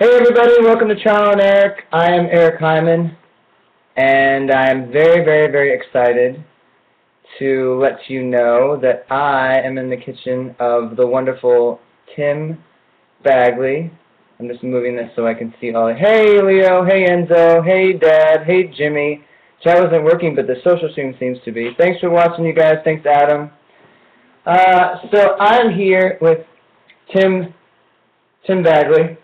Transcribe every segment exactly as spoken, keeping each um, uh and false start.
Hey everybody, welcome to Trial and Eric. I am Eric Himan, and I am very, very, very excited to let you know that I am in the kitchen of the wonderful Tim Bagley. I'm just moving this so I can see all. Hey Leo, hey Enzo, hey Dad, hey Jimmy. Chat wasn't working, but the social stream seems to be. Thanks for watching, you guys. Thanks, Adam. Uh, so I'm here with Tim, Tim Bagley,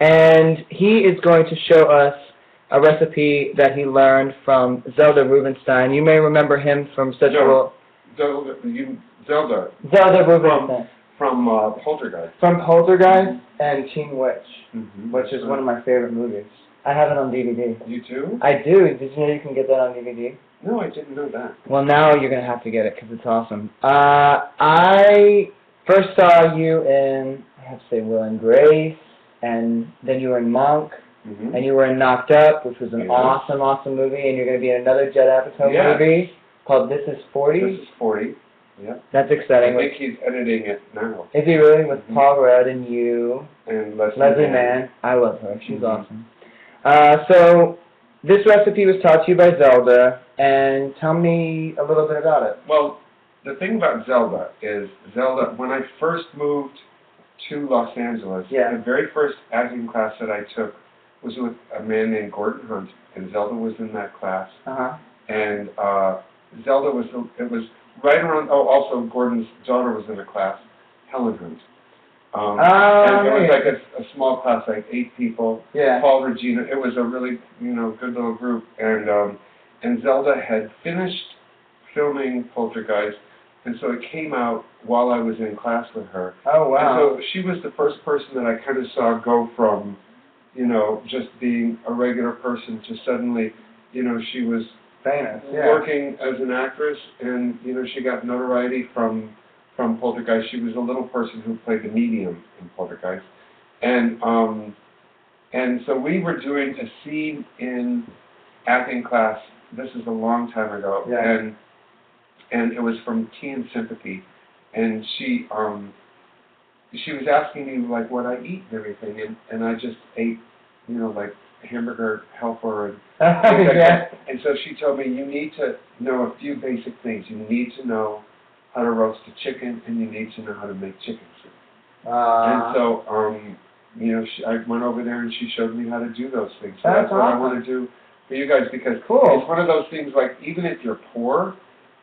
and he is going to show us a recipe that he learned from Zelda Rubenstein. You may remember him from Sexual... Zelda, you, Zelda. Zelda Rubenstein. From, from uh, Poltergeist. From Poltergeist and Teen Witch, mm-hmm. which is one of my favorite movies. I have it on D V D. You do? I do. Did you know you can get that on D V D? No, I didn't know that. Well, now you're going to have to get it because it's awesome. Uh, I first saw you in, I have to say, Will and Grace, and then you were in Monk, mm-hmm. and you were in Knocked Up, which was an yeah. awesome, awesome movie, and you're going to be in another Judd Apatow yeah. movie called This Is Forty. This Is Forty, yeah. That's exciting. I think he's editing it now. Is he really? With mm-hmm. Paul Rudd and you. And Leslie, Leslie Mann. I love her. She's mm-hmm. awesome. Uh, so... This recipe was taught to you by Zelda, and tell me a little bit about it. Well, the thing about Zelda is, Zelda, when I first moved to Los Angeles, yeah. the very first acting class that I took was with a man named Gordon Hunt, and Zelda was in that class. Uh-huh. And uh, Zelda was, it was right around, oh, also Gordon's daughter was in a class, Helen Hunt. Um, uh, and it was like a, a small class, like eight people. Yeah. Paul, Regina. It was a really, you know, good little group. And um, and Zelda had finished filming Poltergeist, and so it came out while I was in class with her. Oh wow! And so she was the first person that I kind of saw go from, you know, just being a regular person to suddenly, you know, she was famous, yeah. working as an actress, and you know, she got notoriety from. From Poltergeist. She was a little person who played the medium in Poltergeist, and um, and so we were doing a scene in acting class. This is a long time ago, yeah. and and it was from Tea and Sympathy, and she um, she was asking me like what I eat and everything, and and I just ate, you know, like hamburger helper and things like yeah. that. And so she told me, you need to know a few basic things. You need to know how to roast a chicken, and you need to know how to make chicken soup. Uh, and so, um, you know, she, I went over there and she showed me how to do those things. So that's, that's what awesome. I want to do for you guys, because cool. it's one of those things, like, even if you're poor,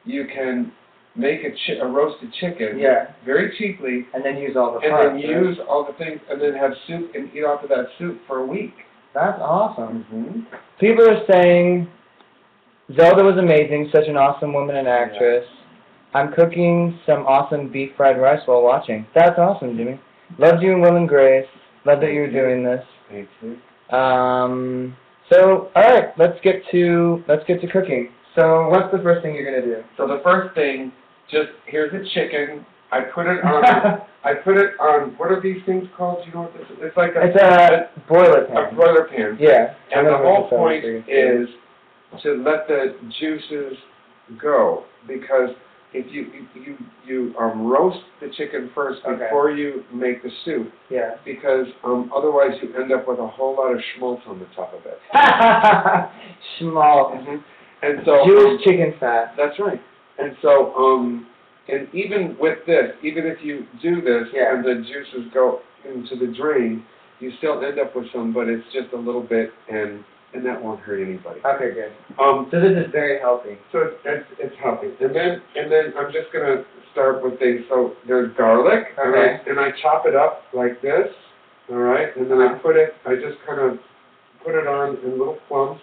you can make a, chi a roasted chicken yeah. very cheaply. And then use all the parts. And then right? use all the things, and then have soup and eat off of that soup for a week. That's awesome. Mm-hmm. People are saying, Zelda was amazing, such an awesome woman and actress. Yeah. I'm cooking some awesome beef fried rice while watching. That's awesome, Jimmy. Loved you and Will and Grace. Love that you were doing this. Thank you. Um, so, all right, let's get to let's get to cooking. So, what's the first thing you're gonna do? So the first thing, just here's a chicken. I put it on. I put it on. What are these things called? Do you know what this is? It's like a. It's a, a boiler pan. A boiler pan. Yeah. And the whole point is to let the juices go, because if you you you um, roast the chicken first before okay. you make the soup, yeah. because um, otherwise you end up with a whole lot of schmaltz on the top of it. Schmaltz. Mm-hmm. And so Jewish um, chicken fat. That's right. And so um, and even with this, even if you do this yeah. and the juices go into the drain, you still end up with some, but it's just a little bit, and. And that won't hurt anybody. Okay, good. Um, so this is very healthy. So it's it's, it's healthy. And then and then I'm just gonna start with things. So there's garlic, okay. and I and I chop it up like this, all right. And then I put it. I just kind of put it on in little clumps.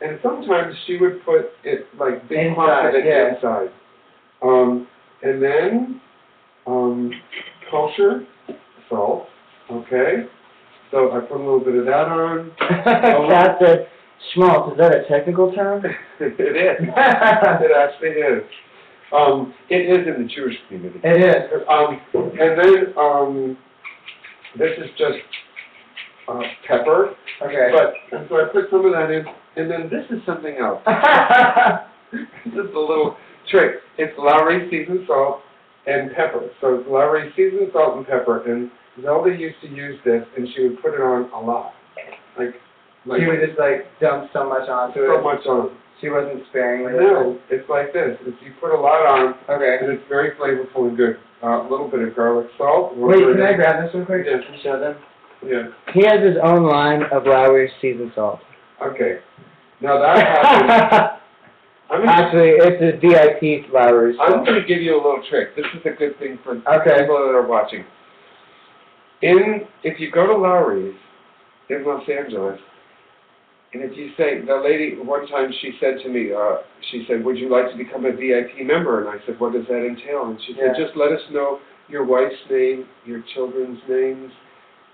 And sometimes she would put it like big clumps at the yeah. inside. Um, and then um, kosher salt, okay. So I put a little bit of that on. That's a schmaltz. Is that a technical term? It is. It actually is. Um, it is in the Jewish community. It is. Um, and then um, this is just uh, pepper. Okay. But and so I put some of that in, and then this is something else. This is a little trick. It's Lawry's seasoned salt, and pepper. So Lowry seasoned salt and pepper, and Zelda used to use this, and she would put it on a lot. Like, like she would just like dump so much onto so it. So much on. She wasn't sparing with it. No, it's like this. If you put a lot on, okay, and it's very flavorful and good. A uh, little bit of garlic salt. Wait, can I grab this one quick? Yeah. Can you show them? Yeah. He has his own line of Lowry's seasoned salt. Okay. Now that happens. I'm Actually, it's a V I P Lowry's. I'm going to give you a little trick. This is a good thing for okay. people that are watching. In, if you go to Lowry's in Los Angeles, and if you say, the lady, one time she said to me, uh, she said, would you like to become a V I P member? And I said, what does that entail? And she yeah. said, just let us know your wife's name, your children's names,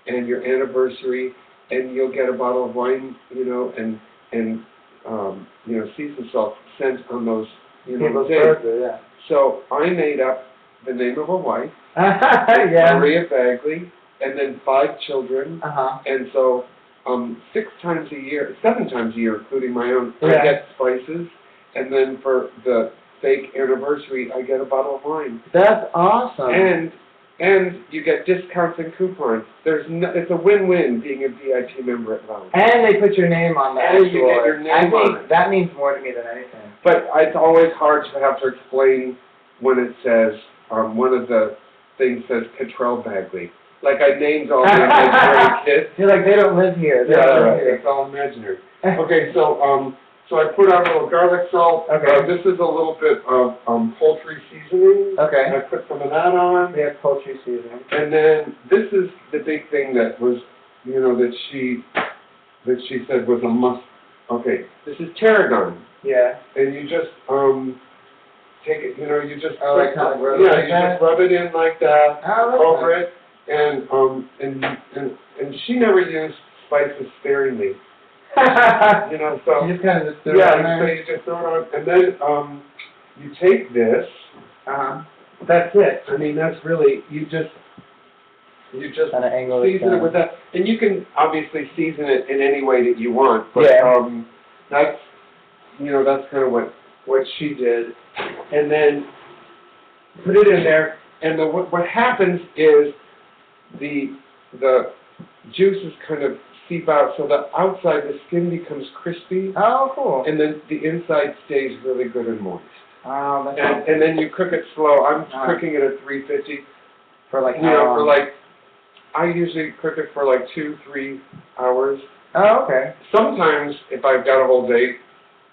and your anniversary, and you'll get a bottle of wine, you know, and, and um, you know, seasoned salt sent on those, you know, those birthday, yeah. So I made up the name of a wife, yeah. Maria Bagley, and then five children, uh-huh. and so um, six times a year, seven times a year, including my own, yeah. I get spices, and then for the fake anniversary, I get a bottle of wine. That's awesome. And And you get discounts and coupons. There's no, it's a win-win being a V I P member at Lowry's. And they put your name on that. And you get your name I on it. That means more to me than anything. But it's always hard to have to explain when it says, um, one of the things says Petrel Bagley. Like I named all them as very kids. You're like, they don't live here. They yeah, don't live here. It's all imaginary. Okay, so um, so I put on a little garlic salt. Okay. Uh, this is a little bit of um, poultry seasoning. Okay. And I put some of that on. They have poultry seasoning. And then this is the big thing that was, you know, that she, that she said was a must. Okay. This is tarragon. Yeah. And you just um, take it. You know, you just oh, like kind of rub yeah, it you that? just rub it in like that oh, over that. it, and um, and and and she never used spices sparingly. You know, so you just kind of just throw yeah, it on. Yeah, you just throw it on, and then um, you take this. Uh, that's it. I mean, that's really you just you just kind of angle season it, it with that, and you can obviously season it in any way that you want. But yeah. um, that's you know that's kind of what what she did, and then put it in there, and the, what what happens is the the juice is kind of seep out, so the outside, the skin becomes crispy. Oh, cool. And then the inside stays really good and moist. Oh, that's and, awesome. And then you cook it slow. I'm oh. cooking it at three fifty. For like you how know, long? For like, I usually cook it for like two, three hours. Oh, okay. Sometimes, if I've got a whole day,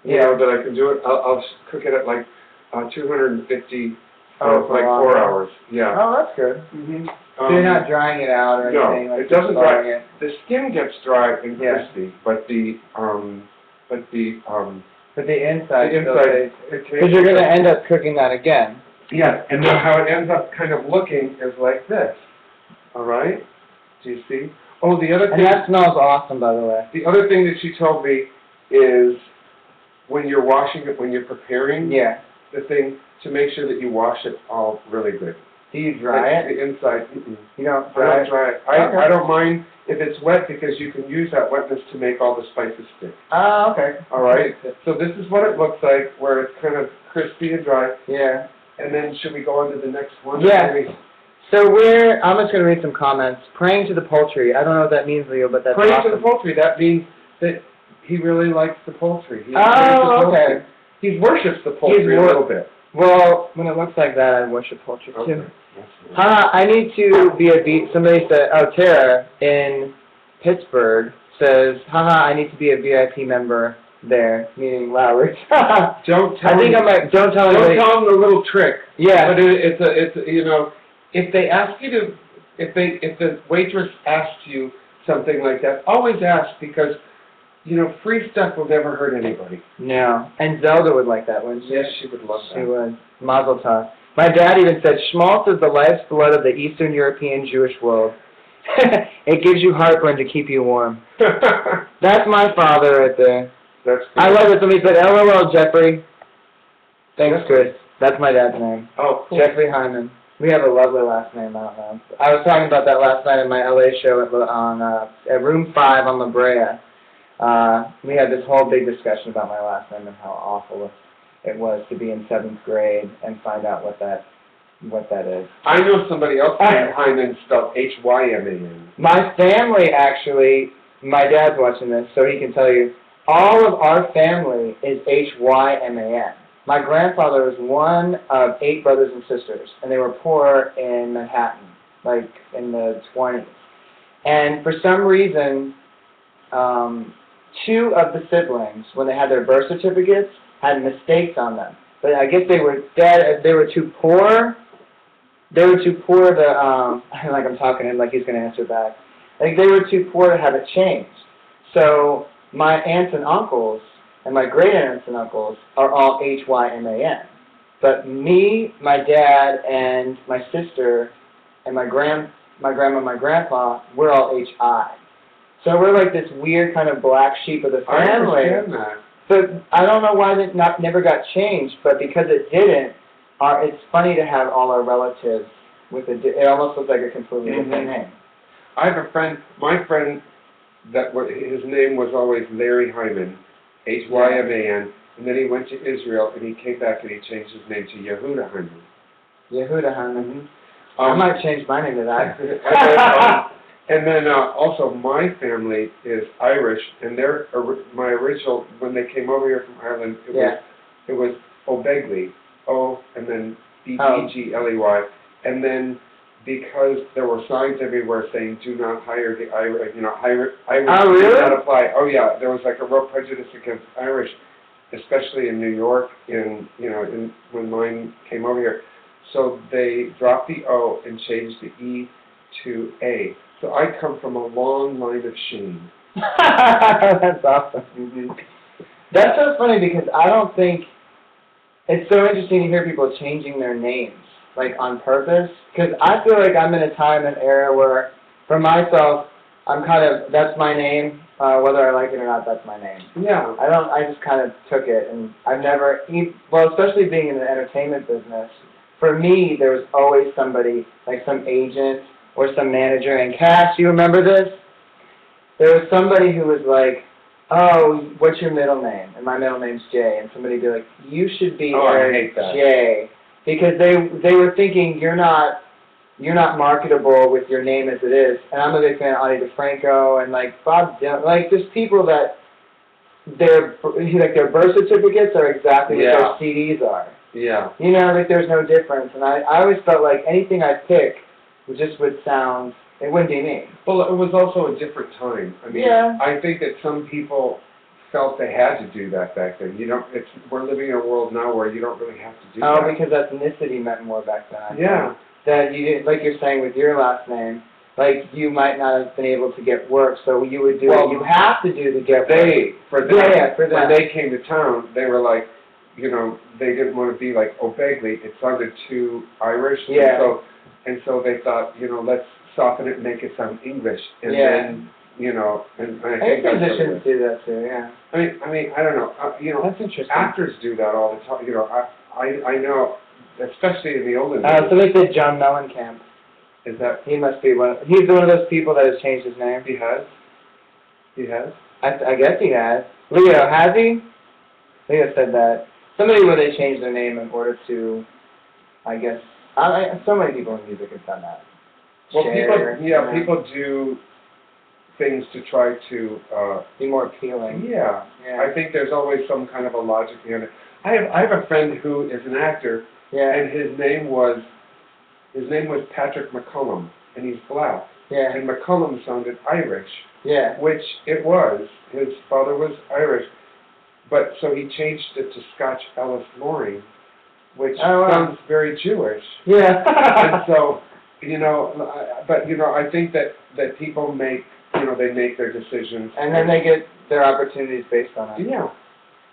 you yeah. know, that I can do it, I'll, I'll cook it at like uh, two hundred fifty, oh, uh, like four hours. Yeah. Oh, that's good. Mm-hmm. So you're not drying it out or anything? No, like it doesn't dry. It. The skin gets dry and crispy, yeah. but the, um, but the, um... But the inside... The inside... Because you're going to end up cooking that again. Yeah, and then how it ends up kind of looking is like this. All right? Do you see? Oh, the other thing... And that smells awesome, by the way. The other thing that she told me is when you're washing it, when you're preparing yeah. the thing, to make sure that you wash it all really good. Do you dry like it? The inside. Mm-mm. You don't dry, I don't dry it. I, okay. I don't mind if it's wet because you can use that wetness to make all the spices stick. Ah, uh, okay. All right. So this is what it looks like, where it's kind of crispy and dry. Yeah. And then should we go on to the next one? Yeah. Maybe? So we're, I'm just going to read some comments. Praying to the poultry. I don't know what that means, Leo, but that's Praying awesome. to the poultry. That means that he really likes the poultry. He oh, the okay. Poultry. He worships the poultry He's a little bit. Well, when it looks like that, I worship poultry, too. Okay. Uh, I need to be a V I P. Somebody said, oh, Tara in Pittsburgh says, haha, I need to be a V I P member there, meaning Lowry's. Don't tell I think me. I'm like, don't tell Don't anybody. tell them the little trick. Yeah. But it, it's, a, it's a, you know, if they ask you to, if they, if the waitress asks you something like that, always ask, because, you know, free stuff will never hurt anybody. No. And Zelda would like that, wouldn't she? Yes, she would love she that. She would. Mazel tov. My dad even said, schmaltz is the life's blood of the Eastern European Jewish world. It gives you heartburn to keep you warm. That's my father right there. That's Chris. I love it. Somebody said, L O L, Jeffrey. Thanks, That's Chris. That's my dad's name. Oh, cool. Jeffrey Hyman. We have a lovely last name out loud. I was talking about that last night in my L A show at, on, uh, at Room five on La Brea. Uh, we had this whole big discussion about my last name and how awful it was to be in seventh grade and find out what that what that is. I know somebody else named Hyman, spelled H Y M A N. My family, actually, my dad's watching this, so he can tell you, all of our family is H Y M A N. My grandfather was one of eight brothers and sisters, and they were poor in Manhattan, like in the twenties. And for some reason, um, two of the siblings, when they had their birth certificates, had mistakes on them. But I guess they were dead. They were too poor. They were too poor to, um, like I'm talking to him like he's going to answer back. Like they were too poor to have it changed. So my aunts and uncles and my great aunts and uncles are all H Y M A N. But me, my dad, and my sister, and my grand, my grandma, my grandpa, we're all H I. So we're like this weird kind of black sheep of the family. I understand that. But I don't know why it not, never got changed, but because it didn't, our, it's funny to have all our relatives with a, it almost looks like a completely mm-hmm. different name. I have a friend, my friend, that was, his name was always Larry Hyman, H Y M A N, and then he went to Israel, and he came back and he changed his name to Yehuda Hyman. Yehuda Hyman. Mm-hmm. um, I might change my name to that. and then, um, and then uh, also my family is Irish, and their my original, when they came over here from Ireland, it yeah. was it was O'Begley, O and then B E G L E Y, and then because there were signs everywhere saying do not hire the Irish, you know, Irish, Irish oh, really? do not apply. Oh yeah, there was like a real prejudice against Irish, especially in New York, in you know, in when mine came over here, so they dropped the O and changed the E to A. So I come from a long line of shame. That's awesome. Mm-hmm. That's so funny because I don't think it's so interesting to hear people changing their names like on purpose. Because I feel like I'm in a time and era where, for myself, I'm kind of that's my name. Uh, whether I like it or not, that's my name. Yeah. I don't. I just kind of took it, and I've never. Well, especially being in the entertainment business, for me, there was always somebody like some agent. Or some manager and Cash, you remember this? There was somebody who was like, oh, what's your middle name? And my middle name's Jay. And somebody would be like, you should be oh, Eric Jay. Because they they were thinking you're not you're not marketable with your name as it is. And I'm a big fan of Ani DiFranco and like Bob Dylan, like just people that their like their birth certificates are exactly yeah. what their C Ds are. Yeah. You know, like there's no difference. And I, I always felt like anything I pick it just would sound, it wouldn't be me. Well, it was also a different time. I mean, yeah. I think that some people felt they had to do that back then. You don't, it's, we're living in a world now where you don't really have to do oh, that. Oh, because ethnicity meant more back then. I yeah. Think. That you didn't, like you're saying with your last name, like you might not have been able to get work, so you would do well, what you have to do to get they, work. For them, yeah, yeah, for them. When they came to town, they were like, you know, they didn't want to be like O'Begley. It sounded too Irish. Yeah. So, And so they thought, you know, let's soften it and make it sound English. And yeah. then, you know, and, and I, I think musicians do that too, yeah. I mean, I mean, I don't know. Uh, you know, that's interesting. Actors do that all the time. You know, I, I, I know, especially in the olden days. Uh, so they said John Mellencamp. Is that? He must be one. Of, he's one of those people that has changed his name. He has. He has. I, I guess he has. Leo, has he? Leo said that. Somebody where they changed their name in order to, I guess. I, so many people in music have done that. Well, Share, people, yeah, you know, people do things to try to uh, be more appealing. Yeah. yeah, I think there's always some kind of a logic behind it. I have I have a friend who is an actor, yeah. and his name was his name was Patrick McCollum, and he's black. Yeah, and McCollum sounded Irish. Yeah, which it was. His father was Irish, but so he changed it to Scotch Ellis Loring. Which oh, sounds very Jewish. Yeah. And so, you know, but, you know, I think that, that people make, you know, they make their decisions. And then they get their opportunities based on it. Yeah.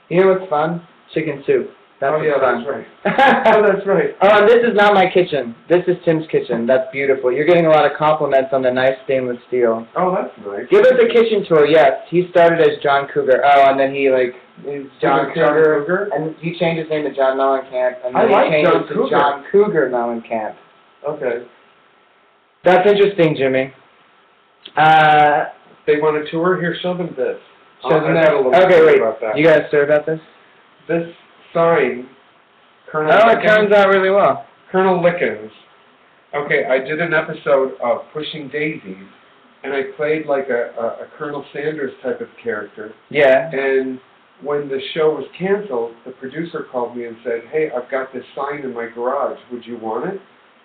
You know what's fun? Chicken soup. That's oh, yeah, fun. That's right. oh, that's right. Oh, this is not my kitchen. This is Tim's kitchen. That's beautiful. You're getting a lot of compliments on the nice stainless steel. Oh, that's nice. Give us a kitchen tour, yes. He started as John Cougar. Oh, and then he, like... John Cougar, John Cougar, and he changed his name to John Mellencamp, and then I he like changed John it to Cougar. John Cougar Mellencamp. Okay. That's interesting, Jimmy. Uh, they want a tour? Here, show them this. Show them that. Okay, wait. About that. You guys sure about this? This sign. Colonel oh, Lickens, it turns out really well. Colonel Lickens. Okay, I did an episode of Pushing Daisies, and I played like a, a, a Colonel Sanders type of character. Yeah. And when the show was canceled, the producer called me and said, hey, I've got this sign in my garage. Would you want it?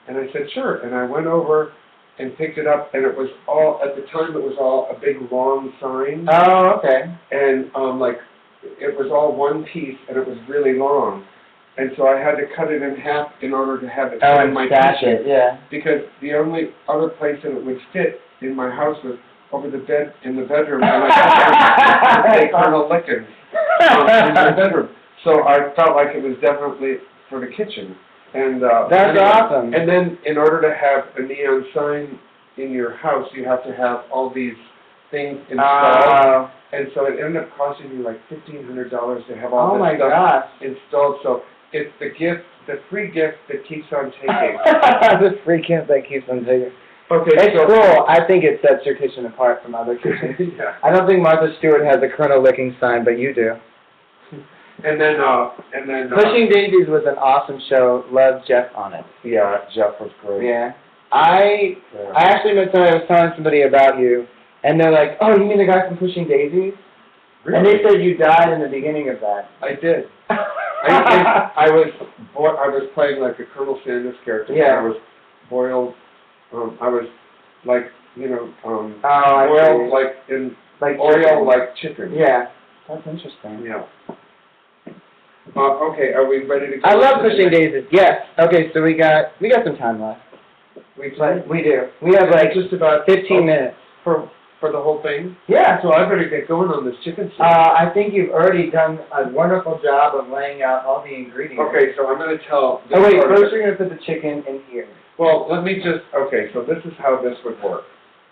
And I said, sure. And I went over and picked it up, and it was all, at the time, it was all a big, long sign. Oh, okay. And, um, like, it was all one piece, and it was really long. And so I had to cut it in half in order to have it oh, in my stash it, yeah. Because the only other place that it would fit in my house was over the bed, in the bedroom. And I got to say Colonel Lickens in my bedroom. So I felt like it was definitely for the kitchen. And, uh, that's anyway, awesome. And then in order to have a neon sign in your house, you have to have all these things installed. Uh, and so it ended up costing me like fifteen hundred dollars to have all oh this stuff gosh. installed. So it's the gift, the free gift that keeps on taking. The free gift that keeps on taking. Okay, it's so cool. I think it sets your kitchen apart from other kitchens. Yeah. I don't think Martha Stewart has a Colonel Lickens sign, but you do. And then, uh, and then uh, Pushing Daisies was an awesome show. Love Jeff on it. Yeah, Jeff was great. Yeah, I, yeah. I actually met somebody. I was telling somebody about you, and they're like, "Oh, you mean the guy from Pushing Daisies?" Really? And they said you died in the beginning of that. I did. I, I was, I was playing like a Colonel Sanders character. Yeah. I was boiled. Um, I was like, you know, um, oh, boiled like in like oil, like chicken. Yeah, that's interesting. Yeah. Uh, okay, are we ready to go? I love Pushing Daisies. Yes. Okay, so we got we got some time left. We play. We do. We have like just about fifteen minutes for for the whole thing. Yeah. So I better get going on this chicken soup. Uh, I think you've already done a wonderful job of laying out all the ingredients. Okay, so I'm going to tell. Oh wait, first you're going to put the chicken in here. Well, let me just. Okay, so this is how this would work.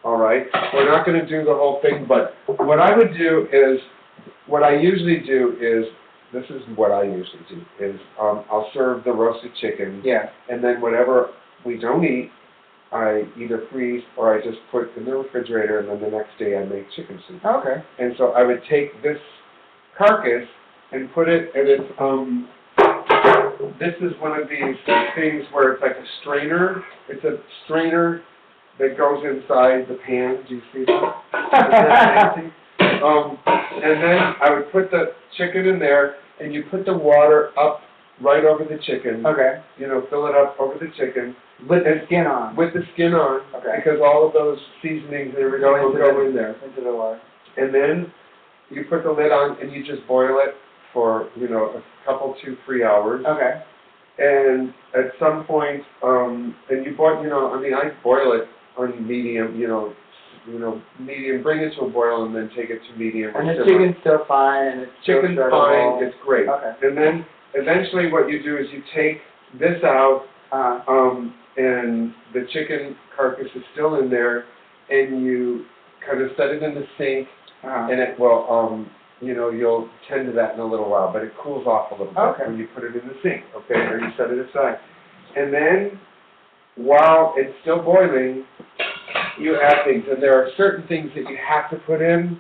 All right, we're not going to do the whole thing, but what I would do is what I usually do is. This is what I usually do, is um, I'll serve the roasted chicken, yeah. and then whatever we don't eat, I either freeze or I just put in the refrigerator, and then the next day I make chicken soup. Okay. And so I would take this carcass and put it, and it's, um, this is one of these things where it's like a strainer. It's a strainer that goes inside the pan. Do you see that? Is that um, and then I would put the chicken in there, and you put the water up right over the chicken. Okay. You know, fill it up over the chicken. With the skin on. With the skin on. Okay. Because all of those seasonings and everything will go in there. Into the water. And then you put the lid on, and you just boil it for, you know, a couple, two, three hours. Okay. And at some point, um, and you boil, you know, I mean, I boil it on medium, you know, You know, medium. Bring it to a boil and then take it to medium. And the chicken's still fine. And it's chicken's fine. It's great. Okay. And then eventually, what you do is you take this out, uh, um, and the chicken carcass is still in there, and you kind of set it in the sink, uh, and it will, um, you know, you'll tend to that in a little while, but it cools off a little bit okay. when you put it in the sink. Okay, or you set it aside, and then while it's still boiling. You add things, and there are certain things that you have to put in,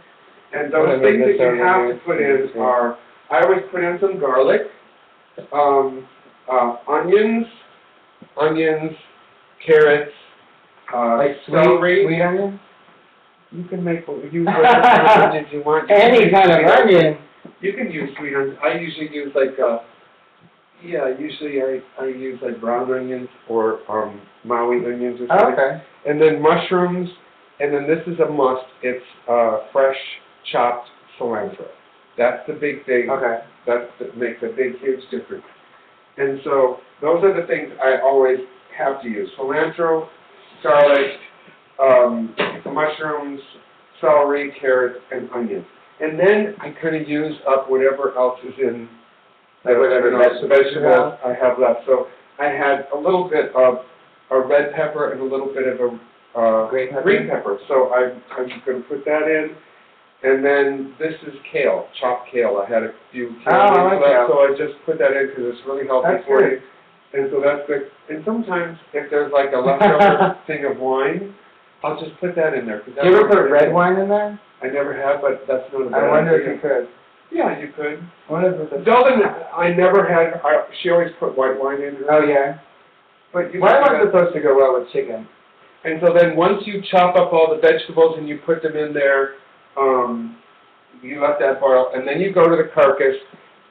and those things that you have to put in are, I always put in some garlic, um, uh, onions, onions, carrots, uh, like celery. Sweet onions? You can make what you onions you want. You Any kind of onion. You can use sweet onions. I usually use like, uh, yeah, usually I, I use like brown onions or um, Maui onions or something. Okay. And then mushrooms, and then this is a must. It's uh, fresh chopped cilantro. That's the big thing. Okay. That's that makes a big, huge difference. And so those are the things I always have to use: cilantro, garlic, um, mushrooms, celery, carrots, and onions. And then I kind of use up whatever else is in like whatever vegetables vegetable I have left. So I had a little bit of. A red pepper and a little bit of a uh, green, pepper. green pepper. So I'm, I'm going to put that in. And then this is kale, chopped kale. I had a few kale oh, leaves left, so I just put that in because it's really healthy that's for good. you. And so that's good. And sometimes if there's like a leftover thing of wine, I'll just put that in there. You ever put red wine in there? I never have, but that's not a bad idea. I wonder if you could. Yeah, you could. Whatever. Dolan, I never had, I, she always put white wine in there. Oh, yeah. But you why am I supposed to go raw with chicken? And so then once you chop up all the vegetables and you put them in there, um, you let that boil, and then you go to the carcass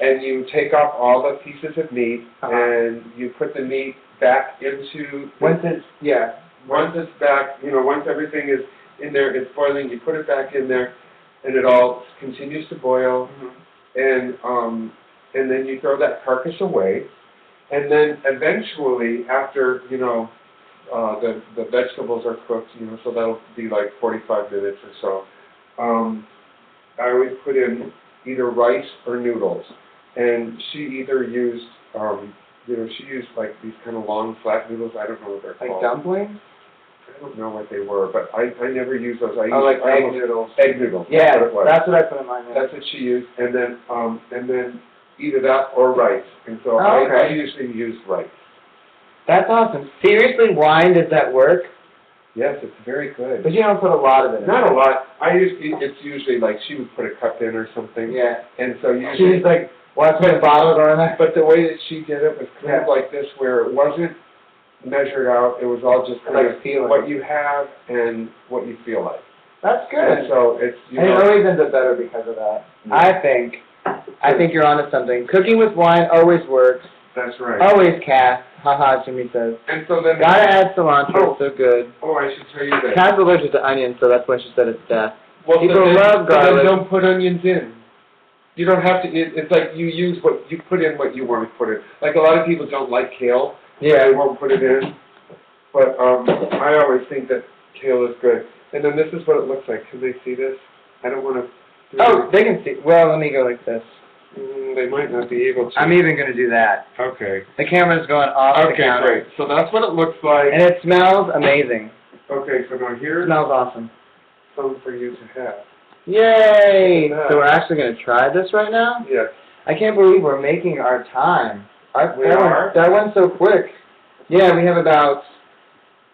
and you take off all the pieces of meat, uh-huh. and you put the meat back into... Once it's... Yeah. Once it's back, you know, once everything is in there, it's boiling, you put it back in there, and it all continues to boil, mm-hmm. and um, and then you throw that carcass away, and then eventually, after, you know, uh, the, the vegetables are cooked, you know, so that'll be like forty-five minutes or so, um, I always put in either rice or noodles, and she either used, um, you know, she used like these kind of long flat noodles, I don't know what they're like called. Like dumplings? I don't know what they were, but I, I never used those. I used, oh, like I egg noodles. Egg noodles. Yeah, that's what, that's what I put in mine. That's what she used, and then um, and then either that or rice. And so oh, I, okay. I usually use rice. That's awesome. Seriously, wine, does that work? Yes, it's very good. But you don't put a lot of it in. Not a lot. I usually, it's usually like she would put a cup in or something. Yeah. And so usually she's like, well, I put a bottle on that. But the way that she did it was kind yeah. of like this, where it wasn't measured out. It was all just kind like of what you have and what you feel like. That's good. And so it's, you and know, it always ends up better because of that. Yeah. I think. I think you're onto something. Cooking with wine always works. That's right. Always cast. Haha, Jimmy says. And so then... Gotta add cilantro. Oh. It's so good. Oh, I should tell you that. Cat's allergic to onions, so that's why she said it's death. Well, people then, love garlic. Then don't put onions in. You don't have to... It, it's like you use what... You put in what you want to put in. Like, a lot of people don't like kale. Yeah. They won't put it in. But um, I always think that kale is good. And then this is what it looks like. Can they see this? I don't want to... Oh, they can see... Well, let me go like this. Mm, they might not be able to. I'm even going to do that. Okay. The camera's going off okay, the counter. Okay, great. So that's what it looks like. And it smells amazing. Okay, so now here... It smells awesome. Something for you to have. Yay! So we're actually going to try this right now? Yes. I can't believe we're making our time. Our, we that are? Went, that went so quick. Yeah, we have about...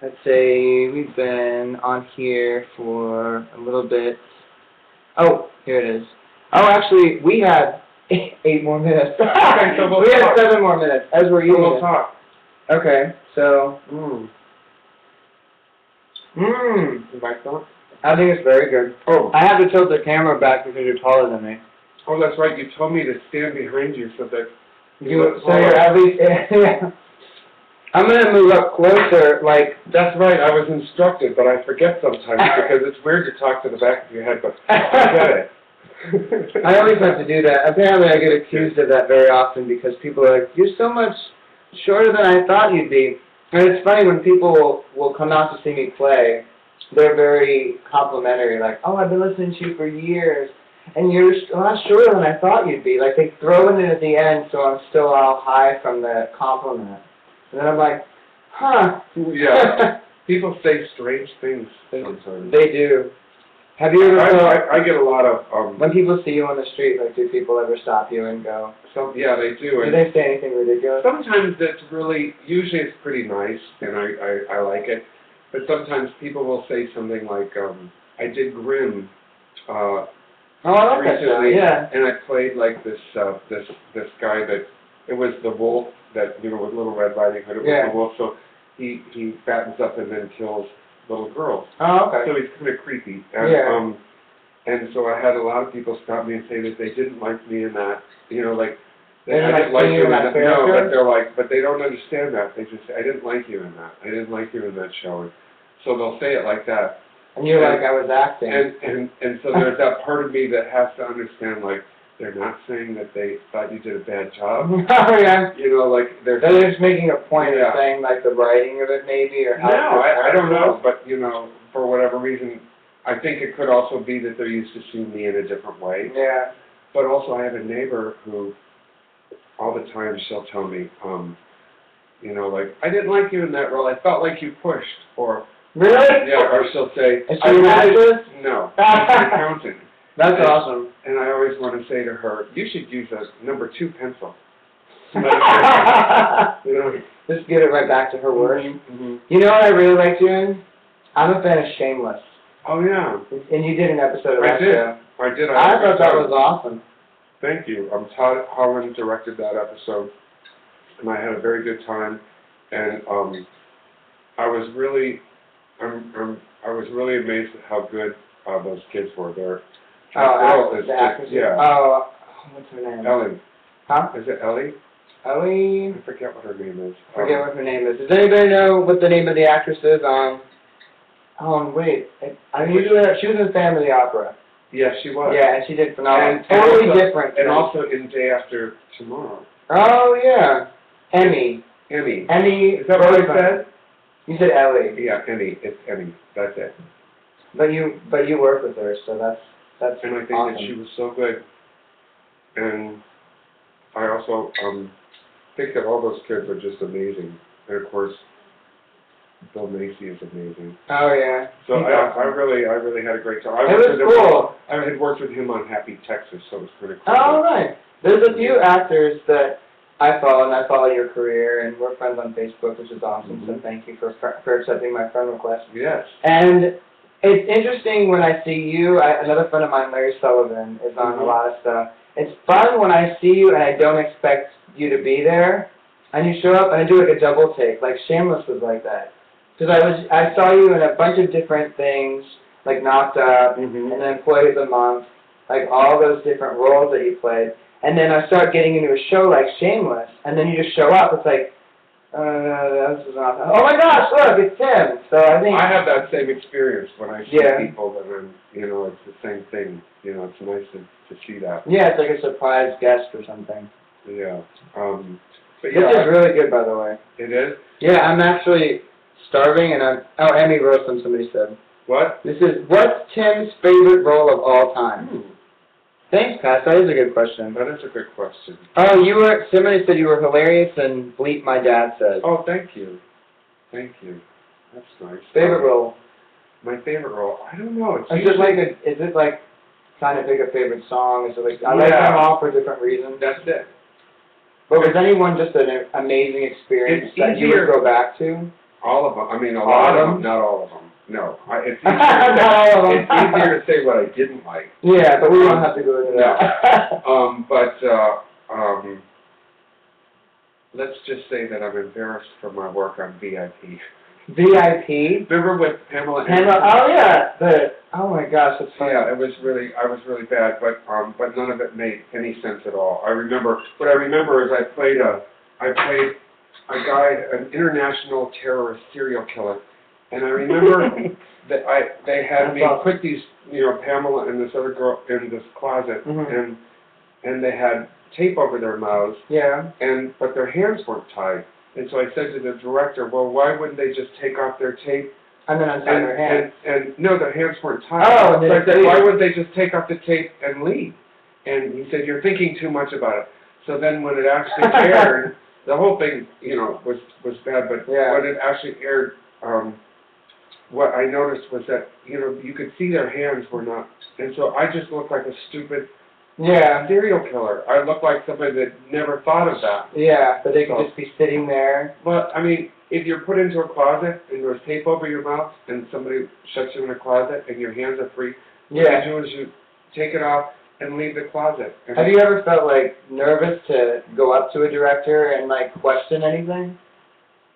Let's say we've been on here for a little bit. Oh, here it is. Oh, actually, we had... Eight more minutes. Okay, so we'll we have seven more minutes as we're eating. So we'll talk. Okay, so. Mmm. Mmm. You like that? I think it's very good. Oh. I have to tilt the camera back because you're taller than me. Oh, that's right. You told me to stand behind you so that. You, you so you're at least. Yeah. I'm gonna move up closer. Like that's right. I was instructed, but I forget sometimes because it's weird to talk to the back of your head, but I get it. I always have to do that. Apparently I get accused of that very often because people are like, you're so much shorter than I thought you'd be. And it's funny when people will, will come out to see me play, they're very complimentary, like, oh, I've been listening to you for years, and you're a lot shorter than I thought you'd be. Like, they throw it in at the end so I'm still all high from the compliment. And then I'm like, huh. Yeah. People say strange things sometimes. They do. Have you ever? I, I, I get a lot of um, when people see you on the street. Like, do people ever stop you and go? Some, yeah, they do. Do they say anything ridiculous? Sometimes that's really. Usually, it's pretty nice, and I, I, I like it. But sometimes people will say something like, um, "I did Grimm uh, oh, I like recently, that show, yeah. and I played like this uh, this this guy that it was the wolf that you know with Little Red Riding Hood. It was yeah. the wolf, so he he fattens up and then kills." Little girls. Oh, okay. So he's kind of creepy. And, yeah. Um, and so I had a lot of people stop me and say that they didn't like me in that, you know, like, they didn't like you in that. No, but they're like, but they don't understand that. They just say, I didn't like you in that. I didn't like you in that show. And so they'll say it like that. And you're and, like, I was acting. And, and, and so there's that part of me that has to understand, like, they're not saying that they thought you did a bad job. Oh, yeah. You know, like, they're, they're just making a point yeah. of saying, like, the writing of it, maybe, or how. No, I, I don't know, but, you know, for whatever reason, I think it could also be that they're used to seeing me in a different way. Yeah. But also, I have a neighbor who, all the time, she'll tell me, um, you know, like, I didn't like you in that role. I felt like you pushed, or... Really? Yeah, or she'll say... Is she an actress? No. She's an accountant. That's and, awesome. And I always want to say to her, you should use a number two pencil. you know, just get it right back to her work. Mm-hmm, mm-hmm. You know what I really like doing? I'm a fan of Shameless. Oh, yeah. And you did an episode of I that did. show. I did. I, I thought that was awesome. Thank you. Um, Todd Holland directed that episode, and I had a very good time. and um, I was really, I'm, I'm, I was really amazed at how good uh, those kids were. They're, oh, uh, Alice, the just, yeah. Oh, what's her name? Ellie. Huh? Is it Ellie? Ellie. I forget what her name is. I forget um, what her name is. Does anybody know what the name of the actress is? Um. Oh wait, I mean, she was in Family Opera. Yeah, she was. Yeah, and she did phenomenal. And totally also, different. And also in Day After Tomorrow. Oh yeah. Emmy. Emmy. Emmy. Is that what I said? You said Ellie. Yeah, Emmy. It's Emmy. That's it. But you, but you work with her, so that's that's. And I think awesome. that she was so good. And I also um think that all those kids are just amazing, and of course, Bill Macy is amazing. Oh yeah. So I, awesome. I really, I really had a great time. I it was cool. Him, I had worked with him on Happy Texas, so it was pretty cool. Oh right. There's a few actors that I follow, and I follow your career, and we're friends on Facebook, which is awesome. Mm-hmm. So thank you for for accepting my friend request. Yes. And it's interesting when I see you. I, another friend of mine, Larry Sullivan, is on mm-hmm. a lot of stuff. It's fun when I see you and I don't expect you to be there, and you show up, and I do like a double take. Like Shameless was like that. Because I was, I saw you in a bunch of different things, like Knocked Up, mm-hmm. and then Employee of the Month, like all those different roles that you played. And then I start getting into a show like Shameless, and then you just show up. It's like, uh, this is not that. Oh my gosh, look, it's Tim. So I think I have that same experience when I see yeah. people that I'm, you know, it's the same thing. You know, it's nice to to see that. Yeah, it's like a surprise guest or something. Yeah. Um. But yeah, this is really good, by the way. It is. Yeah, I'm actually. Starving and I'm... Oh, Emmy Rossum, somebody said. What? This is... What's Tim's favorite role of all time? Hmm. Thanks, Pat. That is a good question. That is a good question. Oh, you were... Somebody said you were hilarious and bleep my dad said. Oh, thank you. Thank you. That's nice. Favorite um, role? My favorite role? I don't know. It's is, it like a, is it like trying to pick a favorite song? Is it like... I yeah. like them all for different reasons. That's it. But was anyone just an amazing experience it's that easier. you would go back to? All of them. I mean, a all lot of them? them, not all of them. No. I, it's, easier say, it's easier to say what I didn't like. Yeah, but we don't have to go into that. No. um, but uh, um, let's just say that I'm embarrassed for my work on V I P. V I P? Remember with Pamela Anderson? Pamela, oh, yeah. The, oh, my gosh. It's funny. Yeah, it was really, I was really bad, but um, but none of it made any sense at all. I remember, what I remember is I played a, I played... a guy, an international terrorist serial killer, and I remember that I they had That's me awesome. put these, you know, Pamela and this other girl in this closet, mm-hmm. and and they had tape over their mouths, yeah, and but their hands weren't tied, and so I said to the director, well, why wouldn't they just take off their tape? And then untie their hands. And, and no, their hands weren't tied. Oh, so I said, leave. Why would they just take off the tape and leave? And he said, you're thinking too much about it. So then when it actually aired. The whole thing, you know, was was bad, but yeah. when it actually aired, um, what I noticed was that, you know, you could see their hands were not, and so I just looked like a stupid yeah. serial killer. I looked like somebody that never thought of that. Yeah, but they so, could just be sitting there. Well, I mean, if you're put into a closet and there's tape over your mouth and somebody shuts you in a closet and your hands are free, yeah. what you do is you take it off. And leave the closet. And have you ever felt, like, nervous to go up to a director and, like, question anything?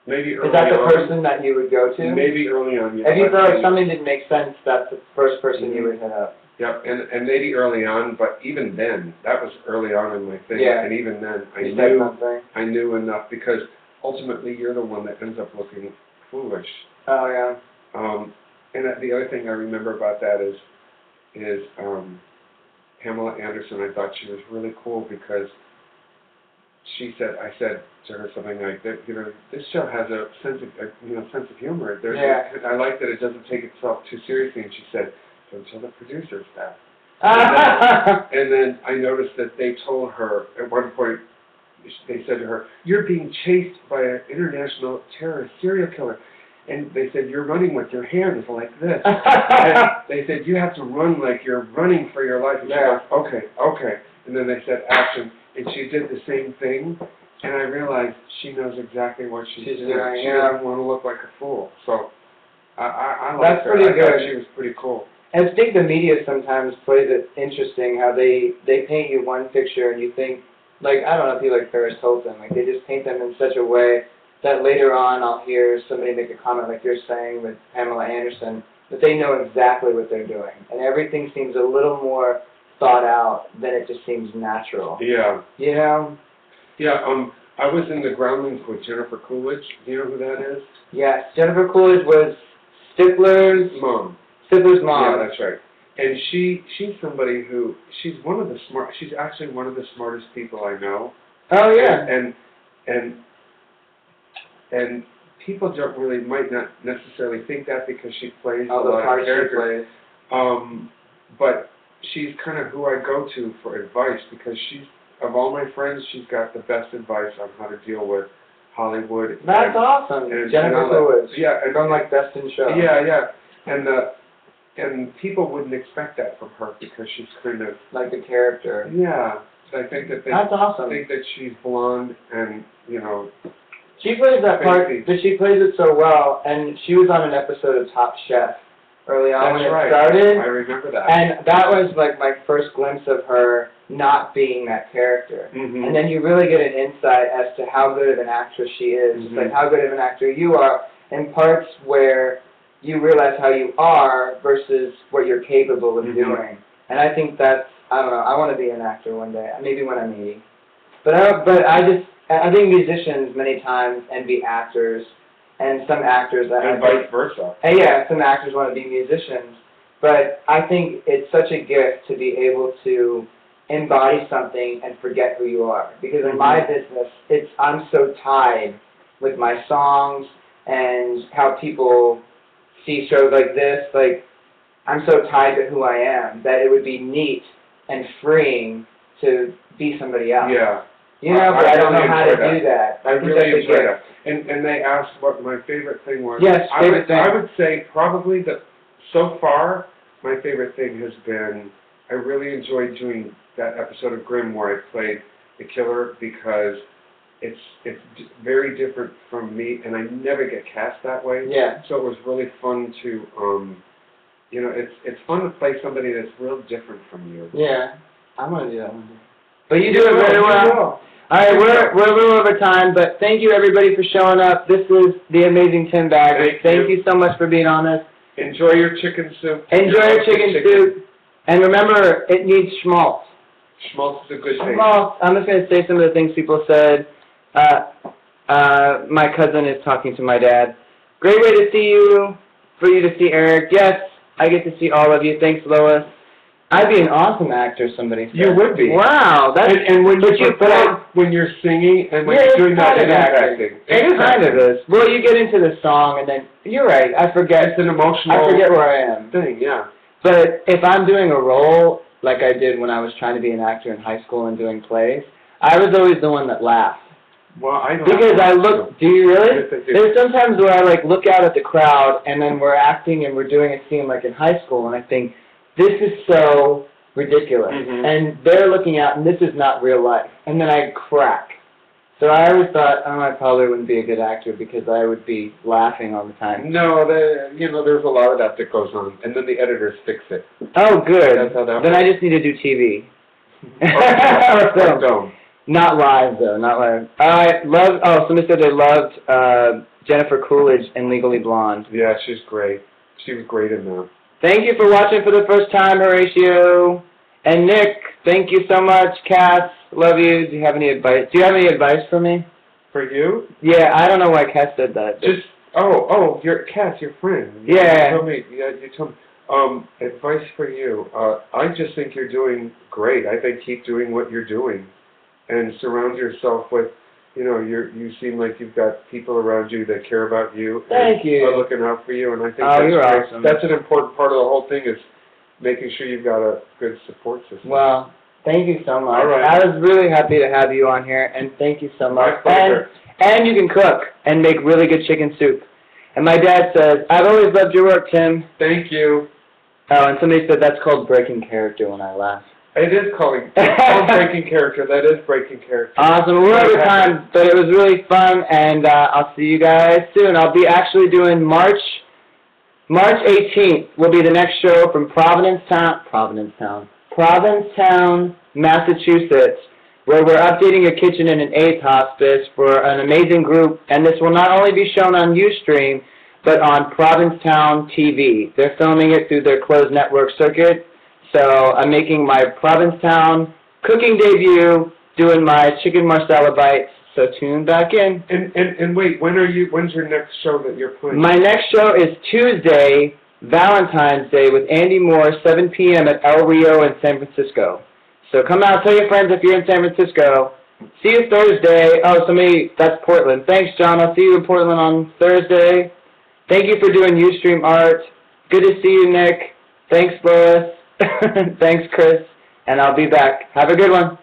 Maybe early on. Is that the person that you would go to? Maybe early on, yeah. Have you felt like something didn't make sense, that's the first person mm-hmm. you would hit up? Yep, and, and maybe early on, but even then, that was early on in my thing. Yeah. And even then, I knew, I knew enough, because ultimately you're the one that ends up looking foolish. Oh, yeah. Um, and the other thing I remember about that is, is, um... Pamela Anderson, I thought she was really cool because she said, I said to her something like, that, you know, this show has a sense of, a, you know, sense of humor. There's yeah. a, I like that it doesn't take itself too seriously. And she said, don't tell the producers that. And then I noticed that they told her at one point, they said to her, you're being chased by an international terrorist serial killer. And they said, you're running with your hands like this. And they said, you have to run like you're running for your life. And yeah. she goes, okay, okay. And then they said, action. And she did the same thing. And I realized she knows exactly what she's, she's doing. She yeah. doesn't want to look like a fool. So I, I, I like her. That's pretty good. She was pretty cool. And I think the media sometimes plays it interesting how they, they paint you one picture and you think, like, I don't know if you like Paris Hilton. Like, they just paint them in such a way that later on I'll hear somebody make a comment like you're saying with Pamela Anderson, that they know exactly what they're doing. And everything seems a little more thought out than it just seems natural. Yeah. You know? Yeah, um, I was in the Groundlings with Jennifer Coolidge. Do you know who that is? Yes, Jennifer Coolidge was Stifler's mom. Stifler's mom. Yeah, that's right. And she, she's somebody who, she's one of the smart, she's actually one of the smartest people I know. Oh, yeah. And, and, and, and people don't really, might not necessarily think that because she plays oh, a lot of characters. Um, but she's kind of who I go to for advice because she's, of all my friends, she's got the best advice on how to deal with Hollywood. That's and, awesome. And Jennifer Coolidge. Yeah. And on like Best in Show. Yeah, yeah. And the, and people wouldn't expect that from her because she's kind of like a character. Yeah. I think that they That's awesome. think that she's blonde and, you know, she plays that part, but she plays it so well. And she was on an episode of Top Chef early on That's when it right. started. I remember that. And that was like my first glimpse of her not being that character. Mm-hmm. And then you really get an insight as to how good of an actress she is, mm-hmm. like how good of an actor you are, in parts where you realize how you are versus what you're capable of mm-hmm. doing. And I think that's, I don't know, I want to be an actor one day, maybe when I'm eighty. But I, but I just, I think musicians many times envy actors, and some actors... And I vice think, versa. And yeah, some actors want to be musicians. But I think it's such a gift to be able to embody something and forget who you are. Because in mm-hmm. my business, it's I'm so tied with my songs and how people see shows like this. Like, I'm so tied to who I am that it would be neat and freeing to be somebody else. Yeah. You know, I, but I, I don't really know how to that. do that. I, I really enjoy that. And, and they asked what my favorite thing was. Yes, I would, thing. I would say probably that so far my favorite thing has been I really enjoyed doing that episode of Grimm where I played the killer because it's it's d very different from me, and I never get cast that way. Yeah. So it was really fun to, um, you know, it's it's fun to play somebody that's real different from you. Yeah, I'm gonna do that one day. But you, you do it very well. All right, we're, we're a little over time, but thank you, everybody, for showing up. This was the amazing Tim Bagley. Thank, thank you. you so much for being on this. Enjoy your chicken soup. Enjoy your chicken, chicken soup. And remember, it needs schmaltz. Schmaltz is a good thing. Schmaltz. I'm just going to say some of the things people said. Uh, uh, my cousin is talking to my dad. Great way to see you, for you to see Eric. Yes, I get to see all of you. Thanks, Lois. I'd be an awesome actor, somebody said. You would be. Wow. That's, and, and when you perform, you when you're singing and when yeah, you're doing that in acting. It is kind of this. Well, you get into the song and then, you're right, I forget. It's an emotional I forget where I am. Thing, yeah. But if I'm doing a role, like I did when I was trying to be an actor in high school and doing plays, I was always the one that laughed. Well, I don't Because I look, do you really? Yes, do. There's sometimes where I like look out at the crowd and then we're acting and we're doing a scene like in high school and I think, this is so ridiculous. Mm-hmm. And they're looking out, and this is not real life. And then I crack. So I always thought, oh, I probably wouldn't be a good actor because I would be laughing all the time. No, the, you know, there's a lot of that that goes on. And then the editors fix it. Oh, good. That's how that then works. I just need to do T V. or film. Or film. Not live, though. Not live. I love, oh, somebody said they loved uh, Jennifer Coolidge in Legally Blonde. Yeah, she's great. She was great in that. Thank you for watching for the first time, Horatio. And Nick, thank you so much. Cass, love you. Do you have any advice? Do you have any advice for me? For you? Yeah, I don't know why Cass said that. Just oh, oh, you're Cass, your friend. Yeah. You told me. Yeah, you told me. Um, advice for you. Uh, I just think you're doing great. I think keep doing what you're doing, and surround yourself with. You know, you you seem like you've got people around you that care about you. Thank you. Are looking out for you, and I think oh, that's, you're awesome. That's an important part of the whole thing is making sure you've got a good support system. Well, thank you so much. All right. I was really happy to have you on here, and thank you so much. My pleasure. And, and you can cook and make really good chicken soup. And my dad says, I've always loved your work, Tim. Thank you. Oh, and somebody said that's called breaking character when I laugh. It is calling, called breaking character. That is breaking character. Awesome. We're over time, but it was really fun, and uh, I'll see you guys soon. I'll be actually doing March, March eighteenth will be the next show from Providence Town, Providence Town, Provincetown, Massachusetts. where we're updating a kitchen in an AIDS hospice for an amazing group, and this will not only be shown on Ustream, but on Provincetown T V. They're filming it through their closed network circuit, so I'm making my Provincetown cooking debut, doing my chicken marsala bites, so tune back in. And, and, and wait, when are you, when's your next show that you're playing? My next show is Tuesday, Valentine's Day, with Andy Moore, seven p m at El Rio in San Francisco. So come out, tell your friends if you're in San Francisco. See you Thursday. Oh, so me, that's Portland. Thanks, John. I'll see you in Portland on Thursday. Thank you for doing Ustream art. Good to see you, Nick. Thanks, Lois. Thanks, Chris. And I'll be back. Have a good one.